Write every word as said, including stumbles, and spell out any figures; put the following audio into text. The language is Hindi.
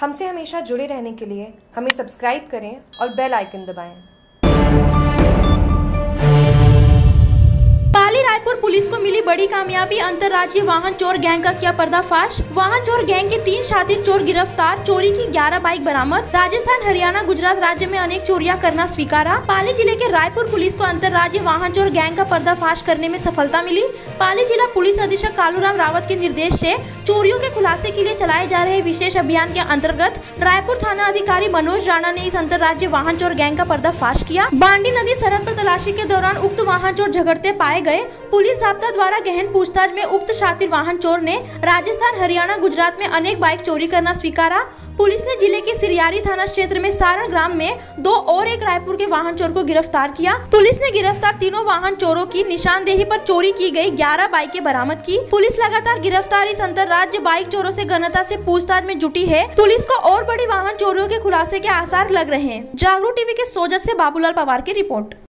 हमसे हमेशा जुड़े रहने के लिए हमें सब्सक्राइब करें और बेल आइकन दबाएं। पाली रायपुर पुलिस को मिली बड़ी कामयाबी, अंतर्राज्यीय वाहन चोर गैंग का किया पर्दाफाश। वाहन चोर गैंग के तीन शातिर चोर गिरफ्तार, चोरी की ग्यारह बाइक बरामद। राजस्थान, हरियाणा, गुजरात राज्य में अनेक चोरियां करना स्वीकारा। पाली जिले के रायपुर पुलिस को अंतर्राज्यीय वाहन चोर गैंग का पर्दाफाश करने में सफलता मिली। पाली जिला पुलिस अधीक्षक कालू रावत के निर्देश से चोरियों के खुलासे के लिए चलाए जा रहे विशेष अभियान के अंतर्गत रायपुर थाना अधिकारी मनोज राणा ने इस अंतर्राज्यीय वाहन चोर गैंग का पर्दाफाश किया। बांडी नदी सरहद पर तलाशी के दौरान उक्त वाहन चोर झगड़ते पाए गए। पुलिस जाब्ता द्वारा गहन पूछताछ में उक्त शातिर वाहन चोर ने राजस्थान, हरियाणा, गुजरात में अनेक बाइक चोरी करना स्वीकारा। पुलिस ने जिले के सिरियारी थाना क्षेत्र में सारण ग्राम में दो और एक रायपुर के वाहन चोर को गिरफ्तार किया। पुलिस ने गिरफ्तार तीनों वाहन चोरों की निशानदेही पर चोरी की गई ग्यारह बाइकें बरामद की। पुलिस लगातार गिरफ्तार इस अंतर्राज्य बाइक चोरों से घनता से पूछताछ में जुटी है। पुलिस को और बड़ी वाहन चोरियों के खुलासे के आसार लग रहे हैं। जागरूक टीवी के सोजत से बाबूलाल पवार की रिपोर्ट।